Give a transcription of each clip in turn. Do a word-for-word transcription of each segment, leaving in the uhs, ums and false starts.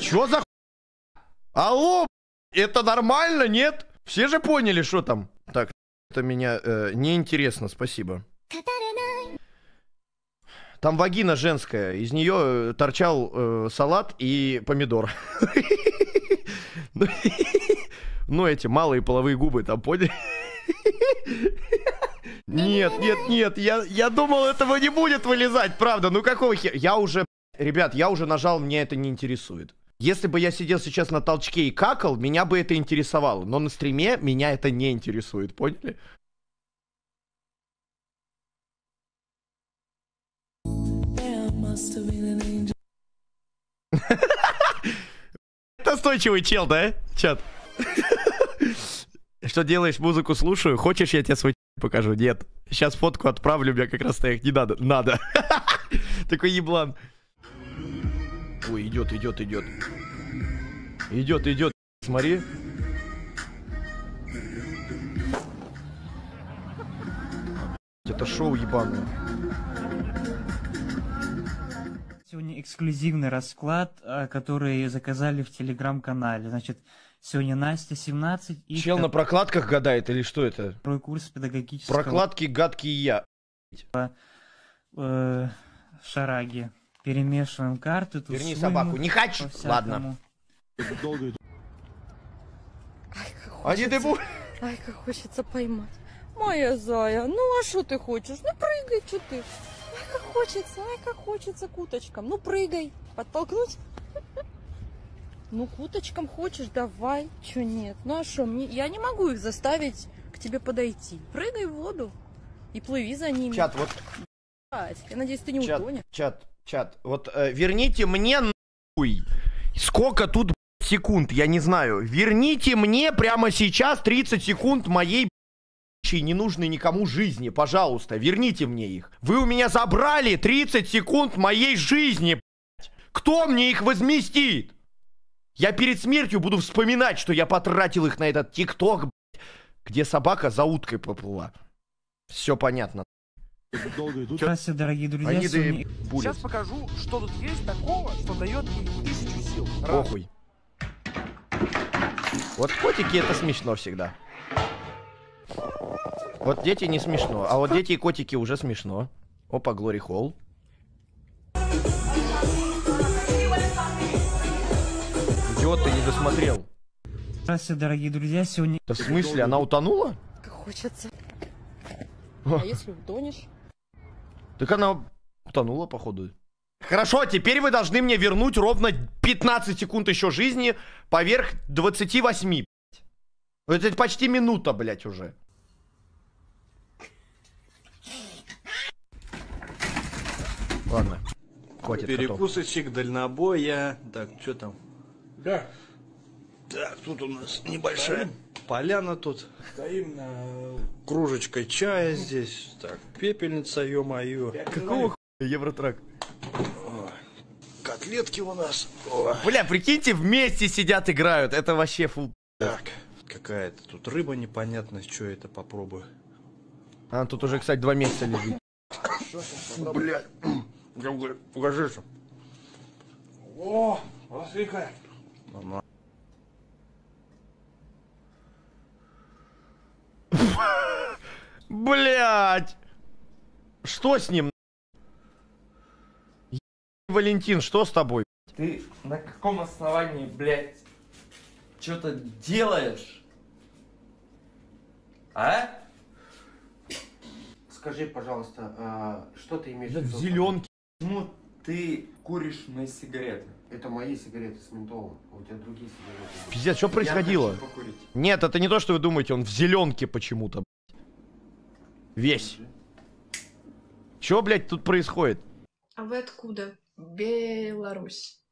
Чё за х... Алло, это нормально, нет? Все же поняли, что там? Так, это меня э, неинтересно, спасибо. Там вагина женская, из нее торчал э, салат и помидор. Ну, эти малые половые губы там, поняли? Нет, нет, нет, я, я думал, этого не будет вылезать, правда, ну какого хера? Я уже, ребят, я уже нажал, меня это не интересует. Если бы я сидел сейчас на толчке и какал, меня бы это интересовало, но на стриме меня это не интересует, поняли? Это настойчивый чел, да, чат? Что делаешь, музыку слушаю? Хочешь, я тебе свой покажу? Нет. Сейчас фотку отправлю, мне как раз их не надо. Надо. Такой еблан. Ой, идет, идет, идет. Идет, идет. Смотри. Это шоу ебаное. Сегодня эксклюзивный расклад, который заказали в телеграм-канале. Значит, сегодня Настя семнадцать и... Чел на прокладках гадает или что это? Второй курс педагогического... Прокладки гадкие я. Э -э Шараги. Перемешиваем карты. Тут верни собаку. Не хочу. Ладно. Они ты будешь? Ай, как хочется поймать. Моя зая, ну а что ты хочешь? Ну прыгай, что ты? Ай, как хочется, ай, как хочется к уточкам. Ну прыгай. Подтолкнуть? Ну, к уточкам хочешь, давай. Чё нет? Ну, а шо, мне... я не могу их заставить к тебе подойти. Прыгай в воду и плыви за ними. Чат, вот... Я надеюсь, ты не чат, утонешь. Чат, чат, вот э, верните мне нахуй. Сколько тут секунд, я не знаю. Верните мне прямо сейчас тридцать секунд моей ненужной никому жизни. Пожалуйста, верните мне их. Вы у меня забрали тридцать секунд моей жизни, блядь. Кто мне их возместит? Я перед смертью буду вспоминать, что я потратил их на этот ТикТок, где собака за уткой поплыла. Все понятно. Здравствуйте, дорогие друзья. Сейчас покажу, что тут есть такого, что дает мне тысячу сил. Похуй. Вот котики — это смешно всегда. Вот дети не смешно, а вот дети и котики уже смешно. Опа, Глори Холл. Ты не досмотрел. Здравствуйте, дорогие друзья, сегодня... Да в смысле, она утонула? Как хочется. А, а если утонешь? Так она утонула, походу. Хорошо, теперь вы должны мне вернуть ровно пятнадцать секунд еще жизни поверх двадцати восьми, блядь. Это почти минута, блядь, уже. Ладно, хватит. Перекусочек, готов. Дальнобоя. Так, что там? Да. Так, тут у нас небольшая стоим. Поляна тут. Стоим на... Кружечкой чая здесь. Так, пепельница, ё-моё. Какого хуя Евротрак? О, котлетки у нас. О. Бля, прикиньте, вместе сидят, играют. Это вообще фул... Так, какая-то тут рыба непонятная. Что это, попробую. А, тут уже, кстати, два месяца лежит. Фу, блядь. Покажи, что. О, развлекай. Блять, что с ним? Валентин, что с тобой? Ты на каком основании, блять, что-то делаешь? А? Скажи, пожалуйста, что ты имеешь в виду? Зеленки. Почему ты куришь мои сигареты? Это мои сигареты с ментолом, а у тебя другие сигареты. Пиздец, что происходило? Нет, это не то, что вы думаете, он в зеленке почему-то. Весь. Что, блядь, тут происходит? А вы откуда? Беларусь.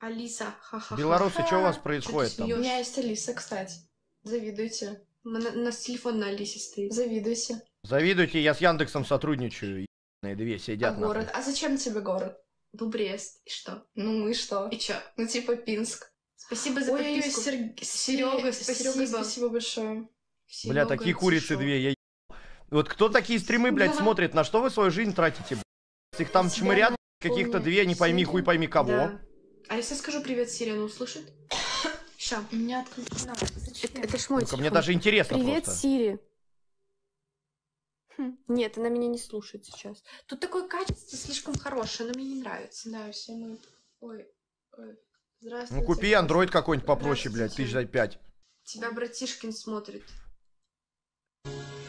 Алиса, ха-ха-ха. Беларусы, что у вас происходит там? У меня есть Алиса, кстати. Завидуйте. У нас телефон на Алисе стоит. Завидуйте. Завидуйте, я с Яндексом сотрудничаю. Две сидят. А город? А зачем тебе город? Ну, Брест. И что? Ну, и что? И чё? Ну, типа Пинск. Спасибо за подписку. Сер... Серега, спасибо. Серега, спасибо большое. Серега, бля, такие курицы шо. Две, я... Вот кто такие стримы, блядь, да. Смотрит? На что вы свою жизнь тратите, блядь? Их там чмырят каких-то две, не пойми, хуй пойми кого. Да. А если я скажу привет, сирена услышит? Ща. У меня отключено. Это, это ж мой телефон. Мне даже интересно привет, просто. Сири. Хм. Нет, она меня не слушает сейчас. Тут такое качество слишком хорошее, но мне не нравится. Да, все мы... Ой, ой. Здравствуйте. Ну купи андроид какой-нибудь попроще, блядь, тысяч за пять. Тебя Братишкин смотрит.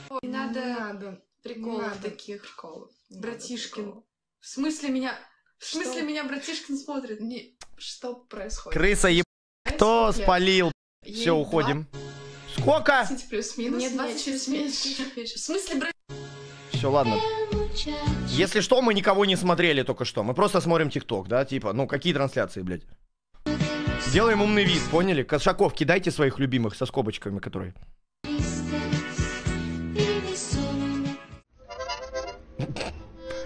Ой, не надо, надо приколов таких. Приколов. Братишкин. Приколов. В смысле меня... В смысле что? Меня Братишкин смотрит? Не... Что происходит? Крыса еб... Кто спалил? Ей все, два? Уходим. Сколько? двадцать плюс-минус. Нет, двадцать через меньше. В смысле, брат... Все, ладно. Если что, мы никого не смотрели только что. Мы просто смотрим ТикТок, да? Типа, ну какие трансляции, блядь? Делаем умный вид, поняли? Кошаков, кидайте своих любимых со скобочками, которые...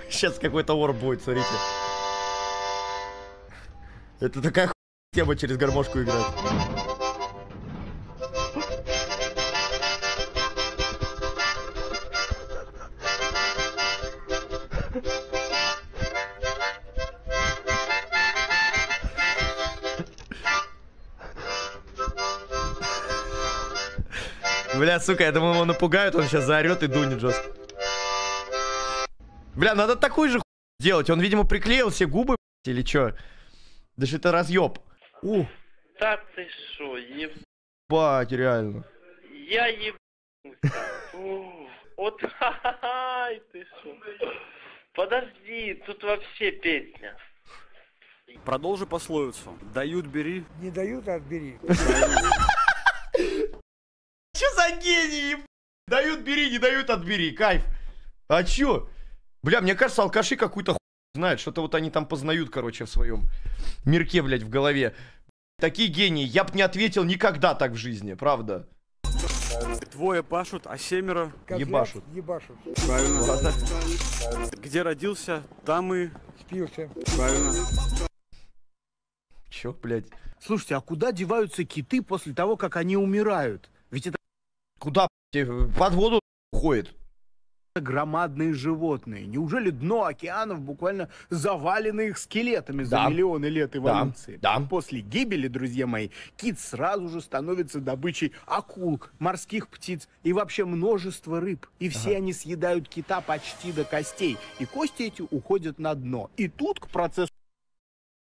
Сейчас какой-то орб будет, смотрите. Это такая хуйня тема через гармошку играть. Бля, сука, я думал, его напугают, он сейчас заорет и дунет жестко. Бля, надо такую же хуйню делать. Он, видимо, приклеил все губы, блядь, или чё? Да что это разъеб. У. Да ты шо, ебать, реально. Я ебу. Вот, ха-ха-ха, ты шо. Подожди, тут вообще песня. Продолжи пословицу. Дают, бери. Не дают, отбери. Чё за гений, ебать? Дают, бери, не дают, отбери. Кайф. А чё? Бля, мне кажется, алкаши какую-то хуй знают. Что-то вот они там познают, короче, в своем мирке, блядь, в голове. Такие гении. Я б не ответил никогда так в жизни, правда. Двое пашут, а семеро ебашут. Ебашут. Правильно. Правильно. Правильно. Где родился, там и спился. Правильно. Чё, блядь? Слушайте, а куда деваются киты после того, как они умирают? Ведь это... Куда, блядь, под воду уходит? Громадные животные. Неужели дно океанов буквально завалено их скелетами за да. миллионы лет эволюции? Да. Да. После гибели, друзья мои, кит сразу же становится добычей акул, морских птиц и вообще множество рыб. И все ага. они съедают кита почти до костей. И кости эти уходят на дно. И тут к процессу...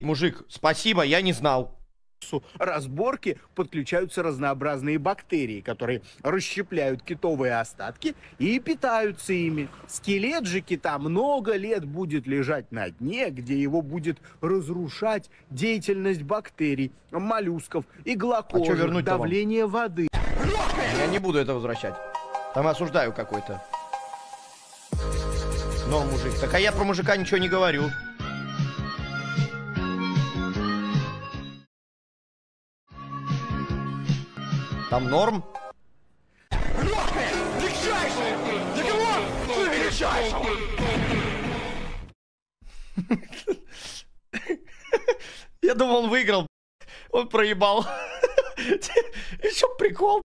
Мужик, спасибо, я не знал. Разборки подключаются разнообразные бактерии, которые расщепляют китовые остатки и питаются ими. Скелет же кита много лет будет лежать на дне, где его будет разрушать деятельность бактерий, моллюсков, иглокожих, давление воды. Я не буду это возвращать. Там осуждаю какой-то. Но мужик, так а я про мужика ничего не говорю. Там норм? Я думал, он выиграл. Он проебал. Еще прикол.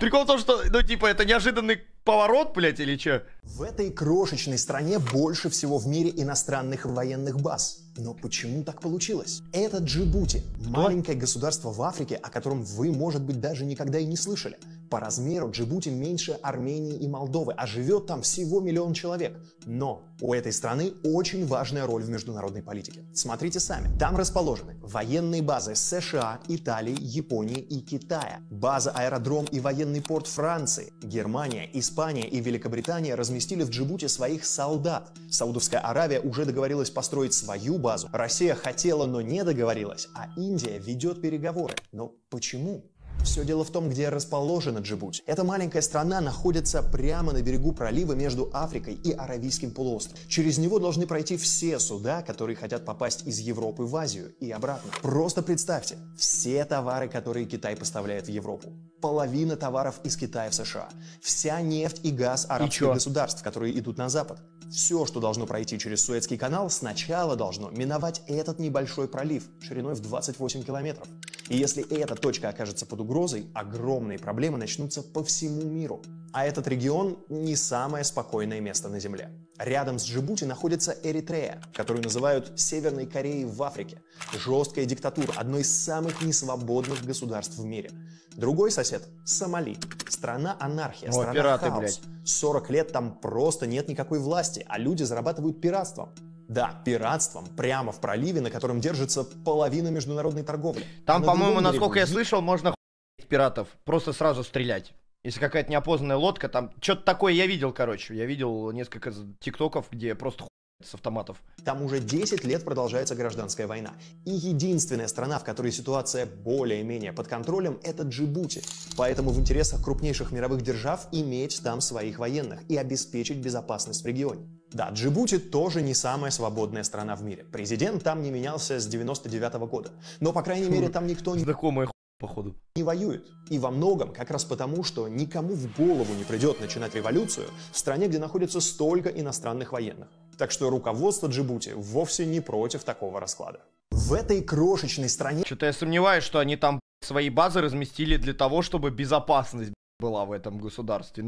Прикол в том, что, ну, типа, это неожиданный поворот, блядь, или че? В этой крошечной стране больше всего в мире иностранных военных баз. Но почему так получилось? Это Джибути, маленькое государство в Африке, о котором вы, может быть, даже никогда и не слышали. По размеру Джибути меньше Армении и Молдовы, а живет там всего миллион человек. Но у этой страны очень важная роль в международной политике. Смотрите сами. Там расположены военные базы США, Италии, Японии и Китая. База-аэродром и военный порт Франции, Германия, Испания и Великобритания разместили в Джибути своих солдат. Саудовская Аравия уже договорилась построить свою базу. Базу. Россия хотела, но не договорилась, а Индия ведет переговоры. Но почему? Все дело в том, где расположена Джибути. Эта маленькая страна находится прямо на берегу пролива между Африкой и Аравийским полуостровом. Через него должны пройти все суда, которые хотят попасть из Европы в Азию и обратно. Просто представьте, все товары, которые Китай поставляет в Европу. Половина товаров из Китая в США. Вся нефть и газ арабских и государств, которые идут на запад. Все, что должно пройти через Суэцкий канал, сначала должно миновать этот небольшой пролив шириной в двадцать восемь километров. И если эта точка окажется под угрозой, огромные проблемы начнутся по всему миру. А этот регион не самое спокойное место на Земле. Рядом с Джибути находится Эритрея, которую называют Северной Кореей в Африке. Жесткая диктатура, одно из самых несвободных государств в мире. Другой сосед – Сомали. Страна-анархия, страна, анархия, О, страна пираты, хаос. Блядь. сорок лет там просто нет никакой власти, а люди зарабатывают пиратством. Да, пиратством, прямо в проливе, на котором держится половина международной торговли. Там, а по-моему, насколько берегу... я слышал, можно хуй пиратов, просто сразу стрелять. Если какая-то неопознанная лодка, там что-то такое я видел, короче. Я видел несколько тиктоков, где просто хуй с автоматов. Там уже десять лет продолжается гражданская война. И единственная страна, в которой ситуация более-менее под контролем, это Джибути. Поэтому в интересах крупнейших мировых держав иметь там своих военных и обеспечить безопасность в регионе. Да, Джибути тоже не самая свободная страна в мире. Президент там не менялся с девяносто девятого года. Но, по крайней мере, там никто не... Знакомая хуйня, походу. Не воюет. И во многом как раз потому, что никому в голову не придет начинать революцию в стране, где находится столько иностранных военных. Так что руководство Джибути вовсе не против такого расклада. В этой крошечной стране... Что-то я сомневаюсь, что они там свои базы разместили для того, чтобы безопасность была в этом государстве.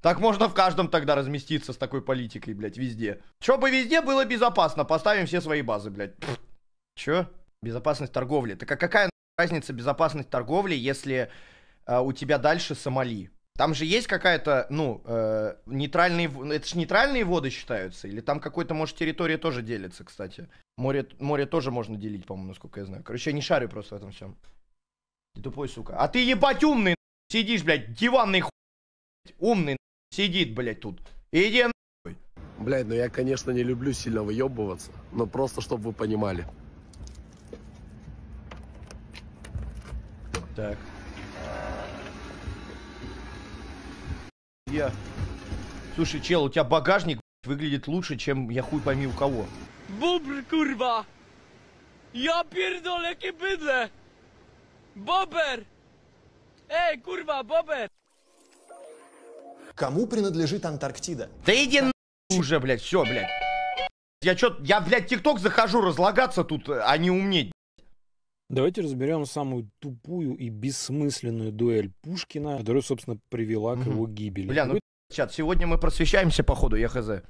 Так можно в каждом тогда разместиться с такой политикой, блядь, везде. Чтобы везде было безопасно, поставим все свои базы, блядь. Пфф. Чё? Безопасность торговли. Так а какая разница безопасность торговли, если э, у тебя дальше Сомали? Там же есть какая-то, ну, э, нейтральные... Это же нейтральные воды считаются? Или там какой-то, может, территория тоже делится, кстати? Море, море тоже можно делить, по-моему, насколько я знаю. Короче, я не шарю просто в этом всем. Ты тупой, сука. А ты ебать умный, сидишь, блядь, диванный хуй. Умный, сидит, блядь, тут. Иди нахуй. Блядь, ну я, конечно, не люблю сильно выебываться, но просто, чтобы вы понимали. Так. Я... Слушай, чел, у тебя багажник выглядит лучше, чем я хуй пойми у кого. Бубр, курва! Я пердолеки быдле! Бобер! Эй, курва, бобер! Кому принадлежит Антарктида? Да иди на... уже, блядь, все, блядь. Я чё, я, блядь, ТикТок захожу разлагаться тут, а не умнеть. Давайте разберем самую тупую и бессмысленную дуэль Пушкина, которая, собственно, привела угу. к его гибели. Бля, ну, чат, сегодня мы просвещаемся, походу, я хз.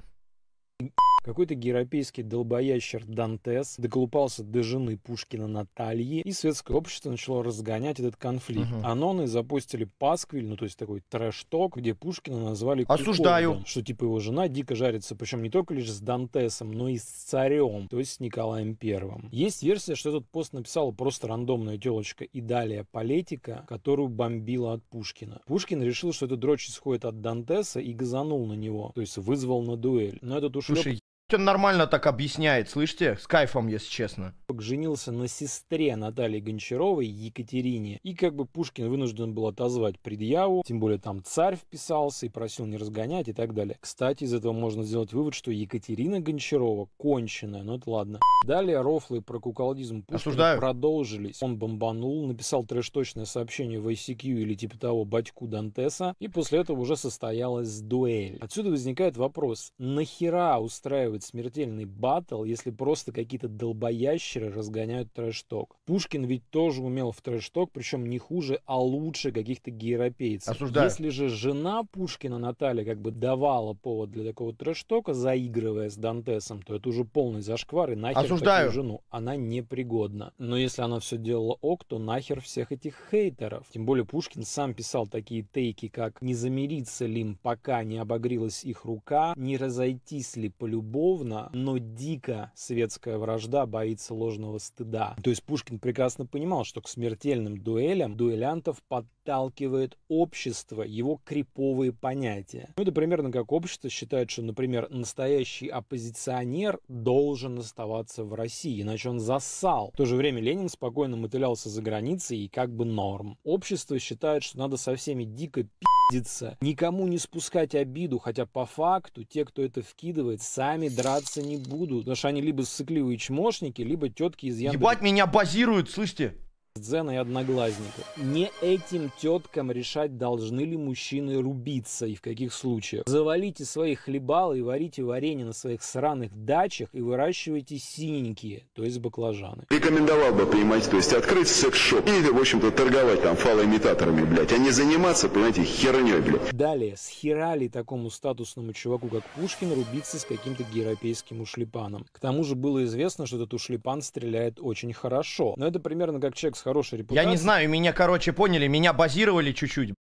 Какой-то европейский долбоящер Дантес доколупался до жены Пушкина Натальи, и светское общество начало разгонять этот конфликт. Угу. Аноны запустили пасквиль, ну то есть такой трэш-ток, где Пушкина назвали Осуждаю. Что типа его жена дико жарится, причем не только лишь с Дантесом, но и с царем, то есть с Николаем Первым. Есть версия, что этот пост написала просто рандомная телочка и далее политика, которую бомбила от Пушкина. Пушкин решил, что эта дрочь исходит от Дантеса и газанул на него, то есть вызвал на дуэль. Но этот ушлеп... Слушай, он нормально так объясняет, слышите? С кайфом, если честно. Женился на сестре Натальи Гончаровой, Екатерине. И как бы Пушкин вынужден был отозвать предъяву, тем более там царь вписался и просил не разгонять и так далее. Кстати, из этого можно сделать вывод, что Екатерина Гончарова конченая, но это ладно. Далее рофлы про куколдизм Пушкина Осуждаю. Продолжились. Он бомбанул, написал трэш-точное сообщение в ай си кью или типа того батьку Дантеса, и после этого уже состоялась дуэль. Отсюда возникает вопрос, нахера устраивать смертельный баттл, если просто какие-то долбоящеры разгоняют трэш-ток. Пушкин ведь тоже умел в трэш-ток, причем не хуже, а лучше каких-то гейропейцев. Осуждаю. Если же жена Пушкина Наталья как бы давала повод для такого трэш-тока, заигрывая с Дантесом, то это уже полный зашквар, и нахер Осуждаю. Такую жену. Она непригодна. Но если она все делала ок, то нахер всех этих хейтеров. Тем более Пушкин сам писал такие тейки, как «Не замириться ли им, пока не обогрелась их рука, не разойтись ли полюбовно, но дико светская вражда боится ложного стыда». То есть Пушкин прекрасно понимал, что к смертельным дуэлям дуэлянтов подталкивает общество, его криповые понятия. Ну, это примерно как общество считает, что, например, настоящий оппозиционер должен оставаться в России, иначе он засал. В то же время Ленин спокойно мотылялся за границей и как бы норм. Общество считает, что надо со всеми дико пиздиться, никому не спускать обиду, хотя по факту те, кто это вкидывает, сами драться не будут, потому что они либо ссыкливые чмошники, либо тетки из Яндекса. Ебать, меня базируют, слышите? Дзена и одноглазника. Не этим теткам решать, должны ли мужчины рубиться и в каких случаях. Завалите свои хлебалы и варите варенье на своих сраных дачах и выращивайте синенькие, то есть баклажаны. Рекомендовал бы, понимаете, то есть открыть секс-шоп и, в общем-то, торговать там фалоимитаторами, блядь, а не заниматься, понимаете, херней, блядь. Далее, схерали такому статусному чуваку, как Пушкин, рубиться с каким-то европейским ушлепаном. К тому же было известно, что этот ушлепан стреляет очень хорошо. Но это примерно как человек с хорошей репутацией. Я не знаю, меня, короче, поняли, меня базировали чуть-чуть.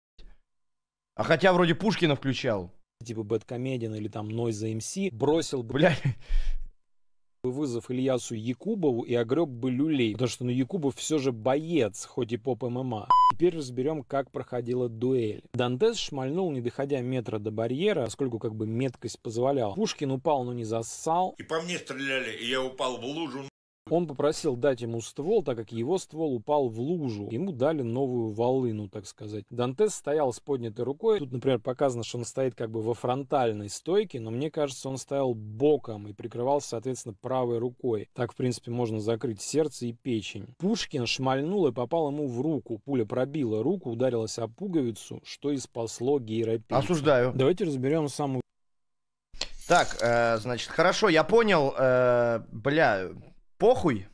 А хотя вроде Пушкина включал. Типа Бэдкомедиан или там Нойз эм си бросил, блядь, вызов Ильясу Якубову и огреб бы люлей, потому что ну, Якубов все же боец, хоть и поп ММА. Теперь разберем, как проходила дуэль. Дантес шмальнул, не доходя метра до барьера, поскольку как бы меткость позволяла. Пушкин упал, но не зассал. И по мне стреляли, и я упал в лужу. Он попросил дать ему ствол, так как его ствол упал в лужу. Ему дали новую волыну, так сказать. Дантес стоял с поднятой рукой. Тут, например, показано, что он стоит как бы во фронтальной стойке, но мне кажется, он стоял боком и прикрывался, соответственно, правой рукой. Так, в принципе, можно закрыть сердце и печень. Пушкин шмальнул и попал ему в руку. Пуля пробила руку, ударилась о пуговицу, что и спасло гейропейца. Осуждаю. Давайте разберем самую... Так, э, значит, хорошо, я понял, э, бля... Похуй.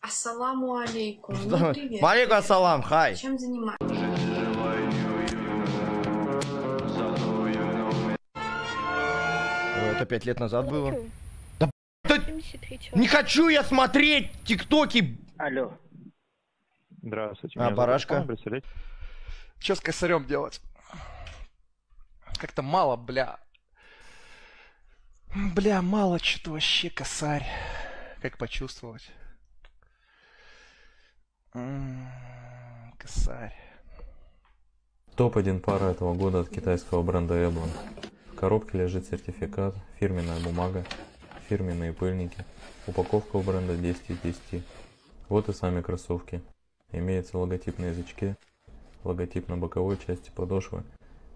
Ассаламу алейкум. Малейку ассалам, хай. Чем занимаешься? Это пять лет назад было. Да, не хочу я смотреть тиктоки. Алло. Здравствуйте. А, барашка. Что с косарем делать? Как-то мало, бля. Бля, мало что-то вообще, косарь. Как почувствовать? М-м-м, косарь. топ один пара этого года от китайского бренда Эблон. В коробке лежит сертификат, фирменная бумага, фирменные пыльники. Упаковка у бренда десять из десяти. Вот и сами кроссовки. Имеется логотип на язычке, логотип на боковой части подошвы.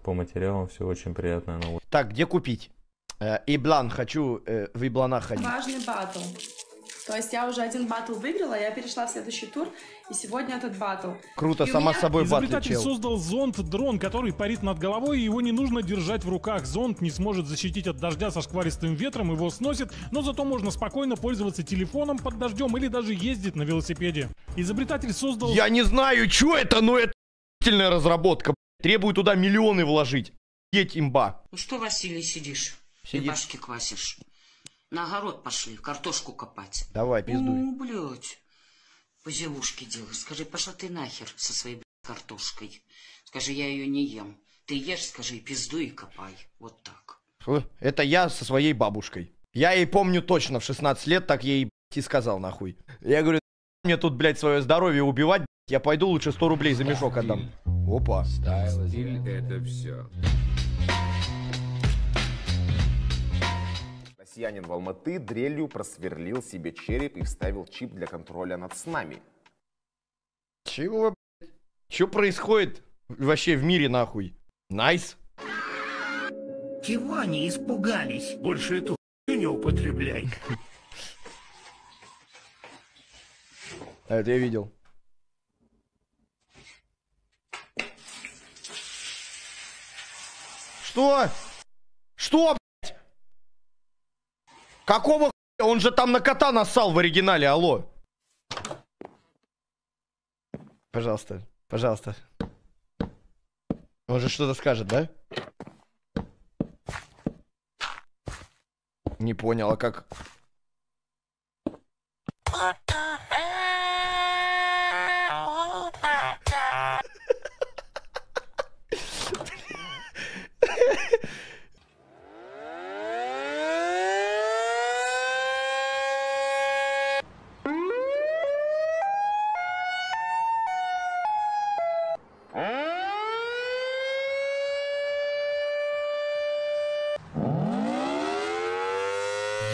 По материалам все очень приятное на ощупь. Так, где купить? Э, Эблон, хочу э, в Эблонах ходить. Важный батл. То есть я уже один батл выиграла, я перешла в следующий тур, и сегодня этот батл. Круто, и сама меня... собой батл. Изобретатель создал зонт-дрон, который парит над головой, и его не нужно держать в руках. Зонт не сможет защитить от дождя со шкваристым ветром, его сносит, но зато можно спокойно пользоваться телефоном под дождем или даже ездить на велосипеде. Изобретатель создал... Я не знаю, что это, но это охуительная разработка. Требую туда миллионы вложить. Едь имба. Ну что, Василий, сидишь? Сидишь. Рыбашки квасишь. На огород пошли, картошку копать. Давай, пиздуй. Ну, блядь, позевушки делаешь. Скажи, пошла ты нахер со своей, блядь, картошкой. Скажи, я ее не ем. Ты ешь, скажи, пиздуй и копай. Вот так. Это я со своей бабушкой. Я ей помню точно, в шестнадцать лет так ей, блядь, и сказал, нахуй. Я говорю, мне тут, блядь, свое здоровье убивать, блядь, я пойду лучше сто рублей за мешок отдам. Опа. Стиль — это все. Россиянин в Алматы дрелью просверлил себе череп и вставил чип для контроля над снами. Чего, блядь? Чё происходит вообще в мире, нахуй? Найс. Чего они испугались? Больше эту хуйню не употребляй. А это я видел. Что? Что, блядь? Какого хуя? Он же там на кота нассал в оригинале, алло. Пожалуйста, пожалуйста. Он же что-то скажет, да? Не понял, а как...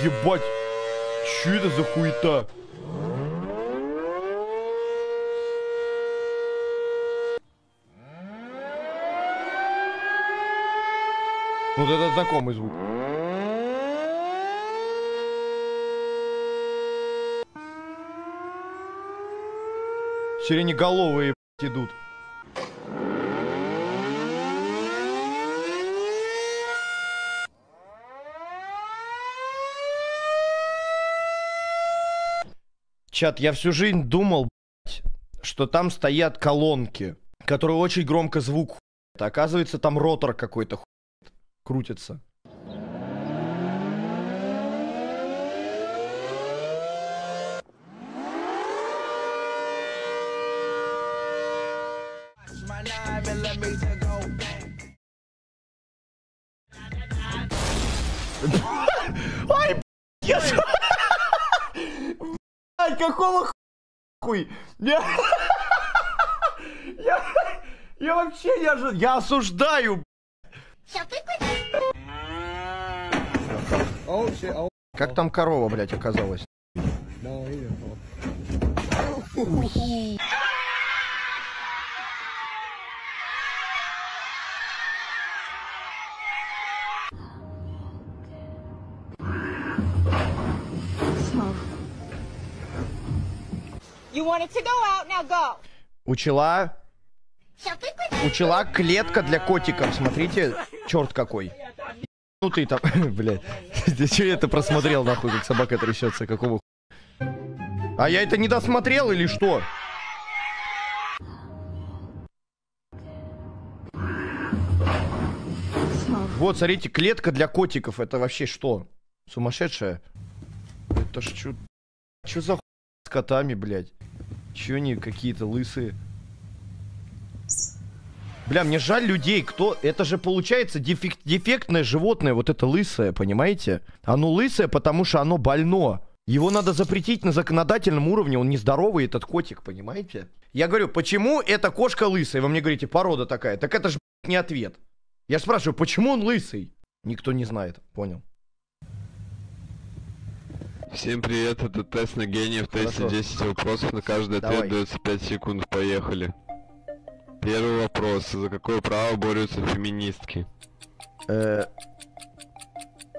Ебать, чё это за хуета? Вот это знакомый звук. Сиреноголовые идут. Чат, я всю жизнь думал, что там стоят колонки, которые очень громко звук хуят. Оказывается, там ротор какой-то хуят, крутится. Ай, блядь, блядь, какого хуй? Я... я... я вообще не ожидал. Я осуждаю, блядь. Как там корова, блядь, оказалась? Ух. Учила, учила клетка для котиков. Смотрите, черт какой. Ну ты там, блядь. Ты че это просмотрел, нахуй, как собака трясется, какого хуя? А я это не досмотрел или что? Вот, смотрите, клетка для котиков. Это вообще что? Сумасшедшая? Это ж чё... Чё за хуй с котами, блядь? Чё они какие-то лысые? Бля, мне жаль людей, кто... Это же получается дефект... дефектное животное, вот это лысое, понимаете? Оно лысое, потому что оно больно. Его надо запретить на законодательном уровне, он нездоровый, этот котик, понимаете? Я говорю, почему эта кошка лысая? Вы мне говорите, порода такая. Так это ж, блядь, не ответ. Я спрашиваю, почему он лысый? Никто не знает, понял? Всем привет, это тест на гениев. В тесте десять вопросов, на каждый ответ Давай. дается пять секунд, поехали. Первый вопрос. За какое право борются феминистки? Э -э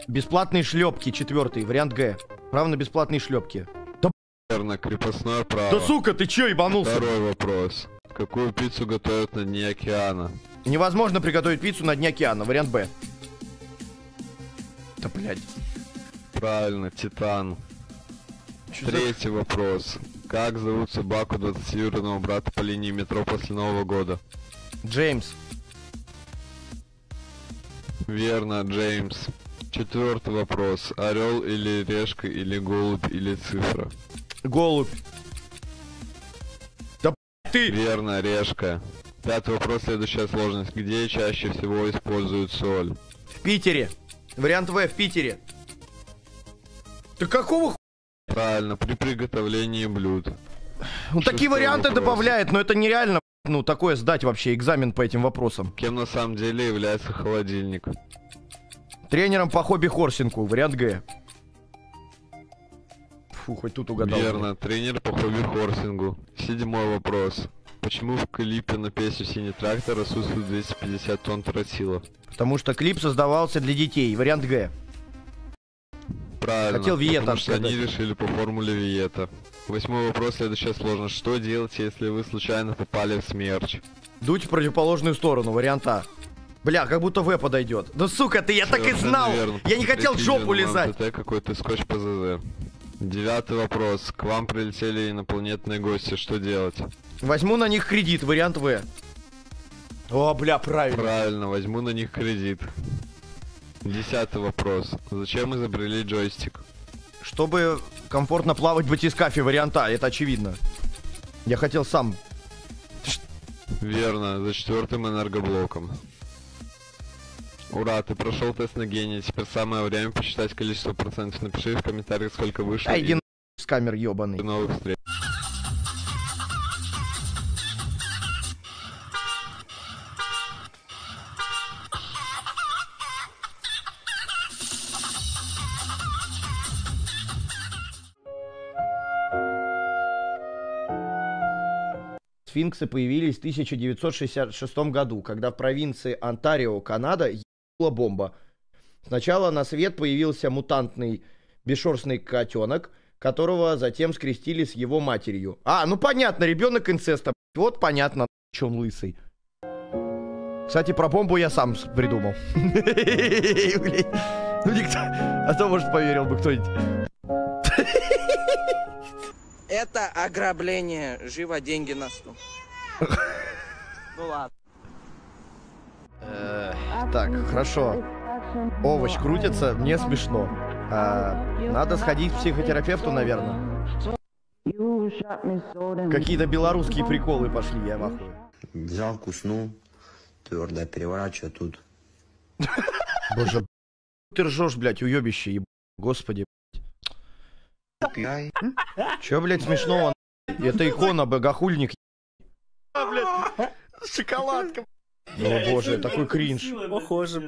бесплатные шлепки, четвертый, вариант Г. Право на бесплатные шлепки. Да, верно, крепостное право. Да сука, ты че ебанулся? Второй вопрос. Какую пиццу готовят на дне океана? Невозможно приготовить пиццу на дне океана, вариант Б. Да блять. Правильно, Титан. Чё Третий за... вопрос. Как зовут собаку двадцатиюродного брата по линии метро после Нового года? Джеймс. Верно, Джеймс. Четвертый вопрос. Орел или решка, или голубь, или цифра? Голубь. Да ты! Верно, решка. Пятый вопрос, следующая сложность. Где чаще всего используют соль? В Питере. Вариант В, в Питере. Да какого хуя? Правильно, при приготовлении блюд. Ну такие варианты добавляют, но это нереально, ну такое сдать вообще, экзамен по этим вопросам. Кем на самом деле является холодильник? Тренером по хобби-хорсингу, вариант Г. Фу, хоть тут угадал. Верно, тренер по хобби-хорсингу. Седьмой вопрос. Почему в клипе на песню «Синий трактор» отсутствует двести пятьдесят тонн тротила? Потому что клип создавался для детей, вариант Г. Правильно, хотел Виета, что они решили по формуле Виета. Восьмой вопрос, следующая сложность. Что делать, если вы случайно попали в смерч? Дуть в противоположную сторону, вариант А. Бля, как будто В подойдет. Да сука ты, я Все так и знал! Верно. Я не хотел в жопу лизать! Какой-то скотч ПЗЗ. Девятый вопрос. К вам прилетели инопланетные гости, что делать? Возьму на них кредит, вариант В. О, бля, правильно. Правильно, возьму на них кредит. Десятый вопрос. Зачем изобрели джойстик? Чтобы комфортно плавать в батискафе, вариант А, это очевидно. Я хотел сам. Верно, за четвертым энергоблоком. Ура, ты прошел тест на гений. Теперь самое время посчитать количество процентов. Напиши в комментариях, сколько вышло. Ай, и... ген... с камер ебаный. Новых встреч. Сфинксы появились в тысяча девятьсот шестьдесят шестом году, когда в провинции Онтарио, Канада, ебнула бомба. Сначала на свет появился мутантный бесшерстный котенок, которого затем скрестили с его матерью. А, ну понятно, ребенок инцеста. Вот понятно, что он лысый. Кстати, про бомбу я сам придумал. Ну никто... А то, может, поверил бы кто-нибудь. Это ограбление. Живо деньги на стол. Ну ладно. Так, хорошо. Овощ крутится, мне смешно. Надо сходить к психотерапевту, наверное. Какие-то белорусские приколы пошли, я в ахуе. Взял, куснул, твердо переворачиваю тут. Боже, ты ржешь, блядь, уебище, еб... Господи, блядь. Че, блядь, смешного? Это икона, богохульник. Шоколадка. О боже, такой кринж. Похоже.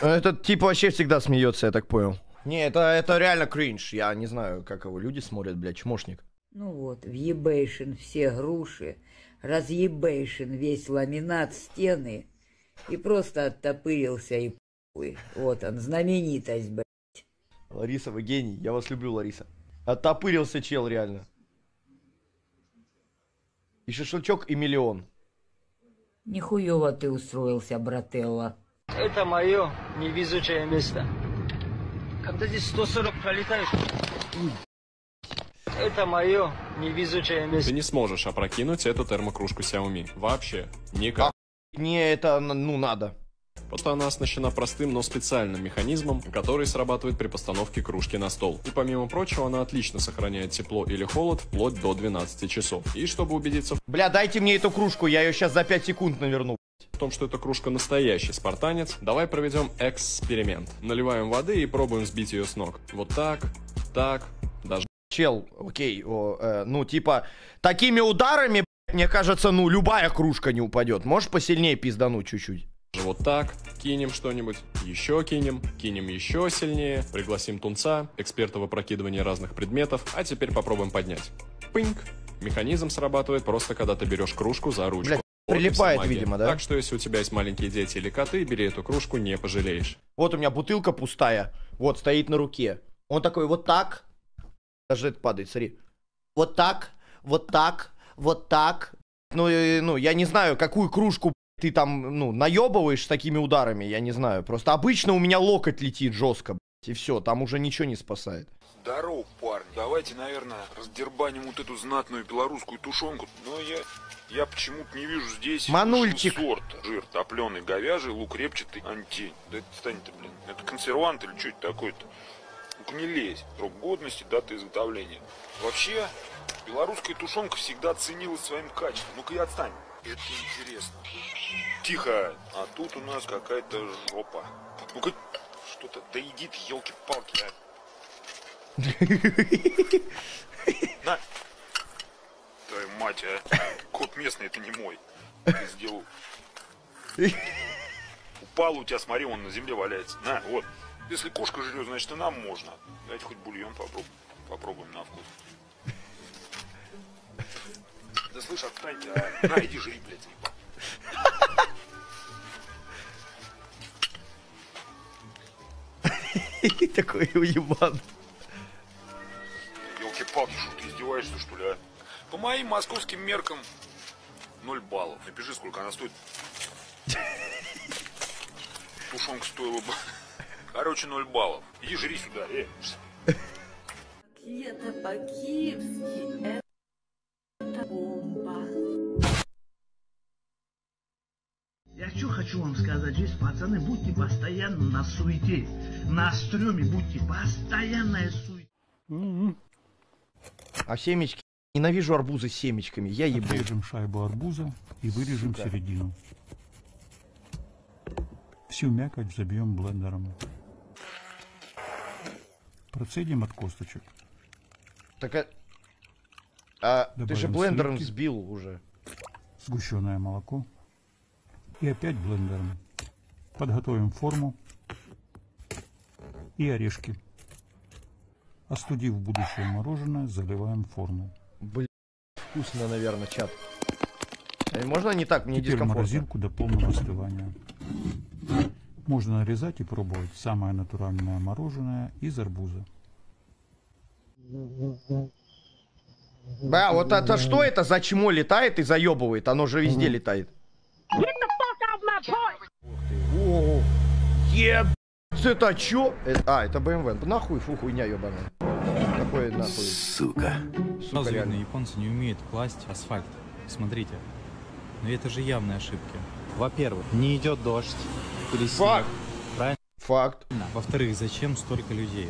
Этот тип вообще всегда смеется, я так понял. Не, это, это реально кринж. Я не знаю, как его люди смотрят, блядь, чмошник. Ну вот, въебейшин все груши, разъебейшин весь ламинат стены и просто оттопырился и похуй. Вот он, знаменитость, блядь. Лариса, вы гений. Я вас люблю, Лариса. Оттопырился чел, реально. И шашлычок, и миллион. Нихуево ты устроился, брателла. Это мое невезучее место. Когда здесь сто сорок пролетаешь... Это мое невезучее место. Ты не сможешь опрокинуть эту термокружку Xiaomi. Вообще никак. Не, это ну надо. Просто она оснащена простым, но специальным механизмом, который срабатывает при постановке кружки на стол. И помимо прочего, она отлично сохраняет тепло или холод вплоть до двенадцати часов. И чтобы убедиться... Бля, дайте мне эту кружку, я ее сейчас за пять секунд наверну. В том, что эта кружка настоящий спартанец, давай проведем эксперимент. Наливаем воды и пробуем сбить ее с ног. Вот так, так, даже... Чел, окей, о, э, ну типа, такими ударами, блядь, мне кажется, ну любая кружка не упадет. Можешь посильнее пиздануть чуть-чуть? Вот так, кинем что-нибудь, еще кинем, кинем еще сильнее, пригласим тунца, эксперта в опрокидывании разных предметов, а теперь попробуем поднять. Пыньк! Механизм срабатывает просто, когда ты берешь кружку за ручку. Бля, прилипает, видимо, да? Так что, если у тебя есть маленькие дети или коты, бери эту кружку, не пожалеешь. Вот у меня бутылка пустая, вот, стоит на руке. Он такой, вот так, даже это падает, смотри. Вот так, вот так, вот так. Ну, ну я не знаю, какую кружку... Ты там, ну, наебываешь с такими ударами, я не знаю. Просто обычно у меня локоть летит жестко, блядь, и все, там уже ничего не спасает. Здоров, парни. Давайте, наверное, раздербаним вот эту знатную белорусскую тушенку. Но я, я почему-то не вижу здесь... Манульчик. Сорт. Жир топленый, говяжий, лук репчатый, антень. Да это станет-то, блин, это консервант или что это такое-то? Ну-ка не лезь. Срок годности, дата изготовления. Вообще, белорусская тушенка всегда ценилась своим качеством. Ну-ка и отстань. Это интересно. Тихо. А тут у нас какая-то жопа. Ну-ка, что-то да иди, елки-палки. На. Твою мать, а. Кот местный, это не мой. Ты сделал. Упал у тебя, смотри, он на земле валяется. На, вот. Если кошка жрет, значит и нам можно. Давайте хоть бульон попробуем. Попробуем на вкус. Да слышь, отстаньте, а... На, иди жри, блядь. Такой уебан. Ёлки-палки, что ты издеваешься, что ли, а? По моим московским меркам ноль баллов. Напиши, сколько она стоит. Тушенка стоила бы. Короче, ноль баллов. Иди жри сюда, э. Это по-киевски. Я что хочу вам сказать, здесь, пацаны, будьте постоянно на суете. На стрёме будьте постоянная суете. Mm-hmm. А семечки? Ненавижу арбузы с семечками, я ебу. Отрежем шайбу арбуза и вырежем Сука. середину. Всю мякоть забьем блендером. Процедим от косточек. Так а... а ты же блендером сливки, сбил уже. Сгущенное молоко. И опять блендером. Подготовим форму и орешки. Остудив будущее мороженое, заливаем форму. Блин, вкусно, наверное, чат. Можно не так, мне дискомфортно. Теперь морозилку до полного остывания. Можно нарезать и пробовать самое натуральное мороженое из арбуза. Бля, вот это что это за чмо летает и заебывает? Оно же везде летает. Ого. Ебать, это чё? А, это бэ эм вэ. Нахуй, фу, хуйня ёбаная. Такое нахуй. Сука. Сука, реально, японцы не умеют класть асфальт. Смотрите. Но это же явные ошибки. Во-первых, не идет дождь. Факт. Правильно? Факт. Во-вторых, зачем столько людей?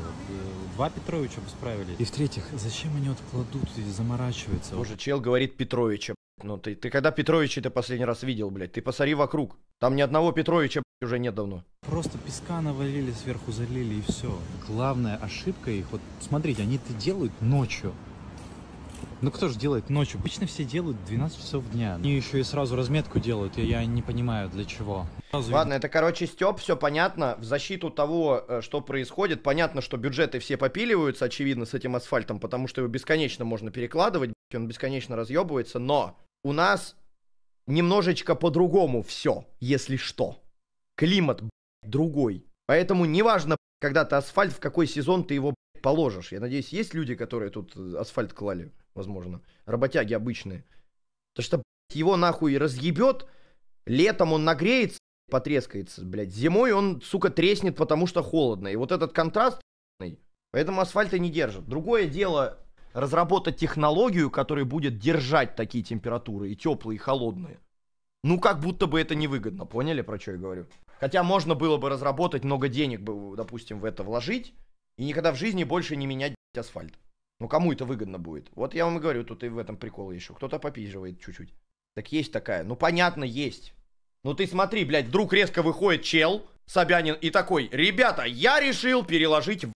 Два Петровича бы справились. И в-третьих, зачем они вот кладут и заморачиваются? Боже, чел говорит Петровича. Ну ты, ты когда Петровича-то последний раз видел, блядь? Ты посмотри вокруг. Там ни одного Петровича, блядь, уже нет давно. Просто песка навалили, сверху залили и все. Главная ошибка их, вот смотрите, они это делают ночью. Ну кто же делает ночью? Обычно все делают двенадцать часов дня. Они еще и сразу разметку делают, и я не понимаю, для чего. Ладно, это, короче, Стёп, все понятно. В защиту того, что происходит, понятно, что бюджеты все попиливаются, очевидно, с этим асфальтом, потому что его бесконечно можно перекладывать, он бесконечно разъебывается, но у нас немножечко по-другому все, если что. Климат, другой. Поэтому неважно, когда ты асфальт, в какой сезон ты его положишь. Я надеюсь, есть люди, которые тут асфальт клали, возможно. Работяги обычные. Потому что, блядь, его нахуй разъебет, летом он нагреется, потрескается, блядь. Зимой он, сука, треснет, потому что холодно. И вот этот контраст, поэтому асфальта не держит. Другое дело разработать технологию, которая будет держать такие температуры, и теплые, и холодные. Ну, как будто бы это невыгодно, поняли, про что я говорю? Хотя можно было бы разработать, много денег бы, допустим, в это вложить, и никогда в жизни больше не менять асфальт. Ну кому это выгодно будет? Вот я вам и говорю, тут и в этом прикол еще. Кто-то попизживает чуть-чуть. Так есть такая. Ну понятно, есть. Ну ты смотри, блядь, вдруг резко выходит чел, Собянин, и такой: ребята, я решил переложить в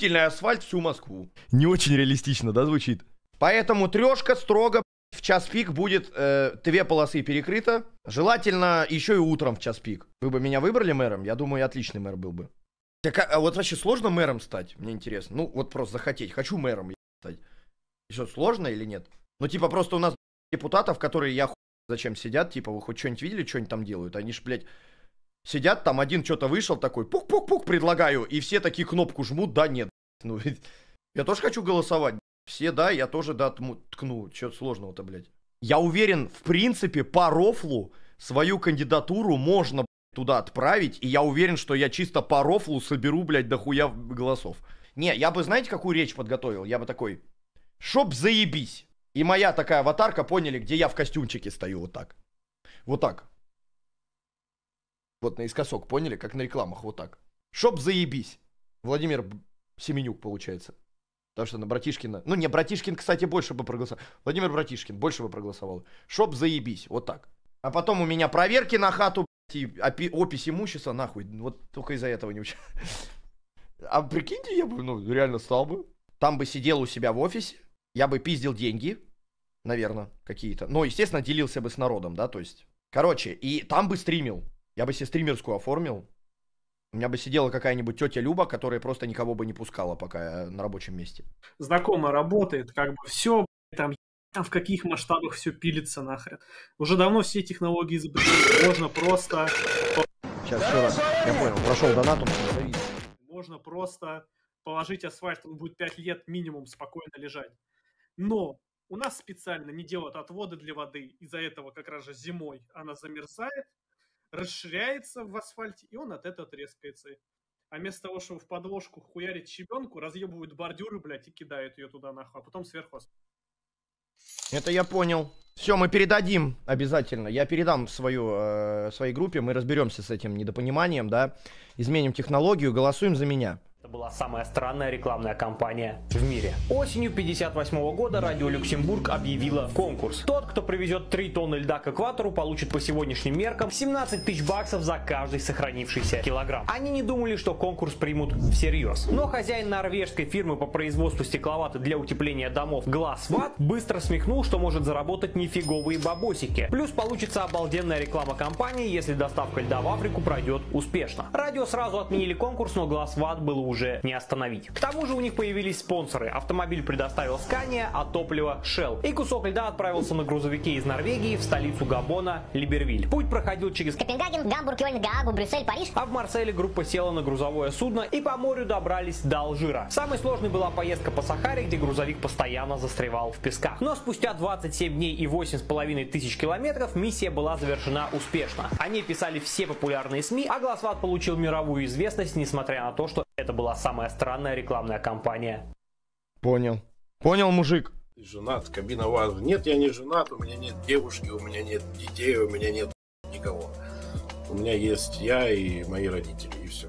ебательный асфальт всю Москву. Не очень реалистично, да, звучит? Поэтому трешка строго в час пик будет, э, две полосы перекрыто. Желательно еще и утром в час пик. Вы бы меня выбрали мэром? Я думаю, я отличный мэр был бы. Так, а вот вообще сложно мэром стать? Мне интересно. Ну, вот просто захотеть. Хочу мэром стать. И что, сложно или нет? Ну, типа, просто у нас депутатов, которые я хуй зачем сидят, типа, вы хоть что-нибудь видели, что они там делают? Они ж, блядь, сидят, там один что-то вышел такой, пук-пук-пук, предлагаю, и все такие кнопку жмут, да, нет. Ну, я тоже хочу голосовать. Все, да, я тоже, да, ткну. Чё сложного-то, блядь? Я уверен, в принципе, по рофлу свою кандидатуру можно, блядь, туда отправить, и я уверен, что я чисто по рофлу соберу, блядь, дохуя голосов. Не, я бы, знаете, какую речь подготовил? Я бы такой: шоп заебись. И моя такая аватарка, поняли, где я в костюмчике стою вот так. Вот так. Вот наискосок, поняли, как на рекламах, вот так. Шоп заебись. Владимир Семенюк, получается. Потому что на Братишкина... Ну не, Братишкин, кстати, больше бы проголосовал. Владимир Братишкин больше бы проголосовал. Шоп заебись, вот так. А потом у меня проверки на хату, Опи опись имущества, нахуй. Вот только из-за этого не учу. А прикиньте, я бы, ну, реально стал бы. Там бы сидел у себя в офисе, я бы пиздил деньги, наверное, какие-то. Но, естественно, делился бы с народом, да, то есть. Короче, и там бы стримил. Я бы себе стримерскую оформил. У меня бы сидела какая-нибудь тетя Люба, которая просто никого бы не пускала, пока я на рабочем месте. Знакомо работает, как бы все, там... в каких масштабах все пилится нахрен. Уже давно все технологии изобретены. Можно просто... Сейчас еще раз. Я понял. Прошел донатом. Можно просто положить асфальт. Он будет пять лет минимум спокойно лежать. Но у нас специально не делают отводы для воды. Из-за этого как раз же зимой она замерзает, расширяется в асфальте, и он от этого трескается. А вместо того, чтобы в подложку хуярить щебенку, разъебывают бордюры, блядь, и кидают ее туда нахуй. А потом сверху асфальт. Это я понял. Все, мы передадим обязательно. Я передам свою, э, своей группе. Мы разберемся с этим недопониманием, да. Изменим технологию, голосуем за меня. Это была самая странная рекламная кампания в мире. Осенью пятьдесят восьмого года радио Люксембург объявило конкурс. Тот, кто привезет три тонны льда к экватору, получит по сегодняшним меркам семнадцать тысяч баксов за каждый сохранившийся килограмм. Они не думали, что конкурс примут всерьез. Но хозяин норвежской фирмы по производству стекловаты для утепления домов Гласват быстро смекнул, что может заработать нифиговые бабосики. Плюс получится обалденная реклама компании, если доставка льда в Африку пройдет успешно. Радио сразу отменили конкурс, но Гласват был уже уже не остановить. К тому же у них появились спонсоры. Автомобиль предоставил Scania, а топливо Shell. И кусок льда отправился на грузовике из Норвегии в столицу Габона Либервиль. Путь проходил через Копенгаген, Гамбург, Кёльн, Гаагу, Брюссель, Париж. А в Марселе группа села на грузовое судно и по морю добрались до Алжира. Самой сложной была поездка по Сахаре, где грузовик постоянно застревал в песках. Но спустя двадцать семь дней и восемь с половиной тысяч километров миссия была завершена успешно. О ней писали все популярные СМИ, а Гласват получил мировую известность, несмотря на то, что это была самая странная рекламная кампания. Понял. Понял, мужик. Ты женат, кабина ВАЗ. Нет, я не женат, у меня нет девушки, у меня нет детей, у меня нет никого. У меня есть я и мои родители, и все.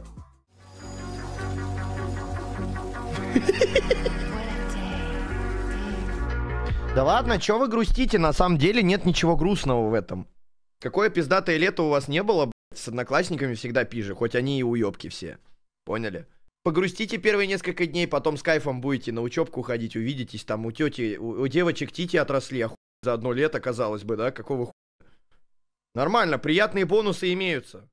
Да ладно, чё вы грустите? На самом деле нет ничего грустного в этом. Какое пиздатое лето у вас не было, блядь, с одноклассниками всегда пиже, хоть они и уёбки все. Поняли? Погрустите первые несколько дней, потом с кайфом будете на учебку ходить, увидитесь там у тети, у, у девочек тити отросли, а хуй за одно лето, казалось бы, да? Какого хуя? Нормально, приятные бонусы имеются.